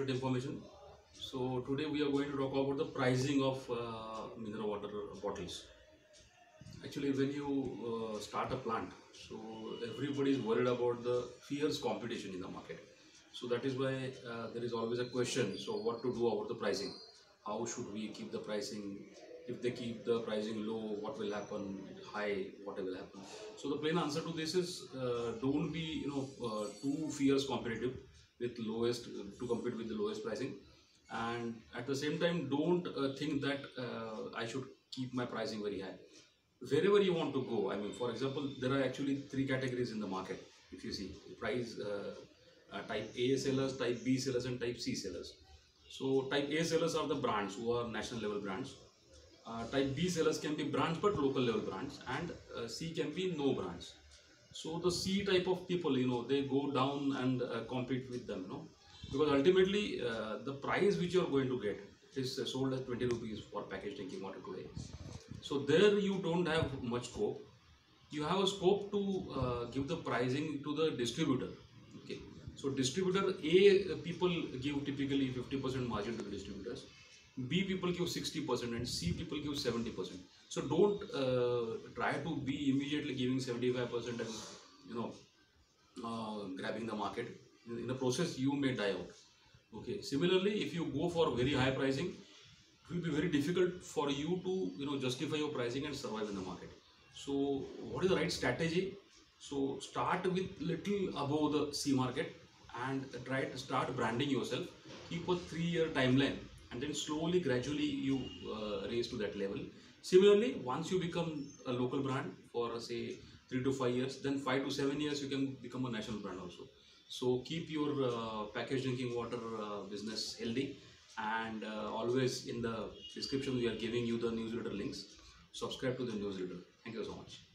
related information. So today we are going to talk about the pricing of mineral water bottles. Actually, when you start a plant, so everybody is worried about the fierce competition in the market. So that is why there is always a question. So what to do about the pricing? How should we keep the pricing? If they keep the pricing low, what will happen? High, what will happen? So the plain answer to this is don't be too fierce competitive with lowest to compete with the lowest pricing, and at the same time don't think that I should keep my pricing very high. Wherever you want to go, I mean, for example, there are actually three categories in the market. If you see price type A sellers, type B sellers, and type C sellers. So type A sellers are the brands who are national level brands. Type B sellers can be brands but local level brands, and C can be no brands. So the C type of people, they go down and compete with them, because ultimately the price which you are going to get is sold as 20 rupees for packaged drinking water today. So there you don't have much scope. You have a scope to give the pricing to the distributor. Okay, so distributor A people give typically 50% margin to the distributors. B people give 60% and C people give 70%. So don't try to be immediately giving 75% and grabbing the market. In the process you may die out. Okay. Similarly, if you go for very high pricing, it will be very difficult for you to justify your pricing and survive in the market. So what is the right strategy? So start with little above the C market and try to start branding yourself. Keep a 3-year timeline. And then slowly, gradually, you raise to that level. Similarly, once you become a local brand for say 3 to 5 years, then 5 to 7 years you can become a national brand also. So keep your packaged drinking water business healthy, and always in the description we are giving you the newsletter links. Subscribe to the newsletter. Thank you so much.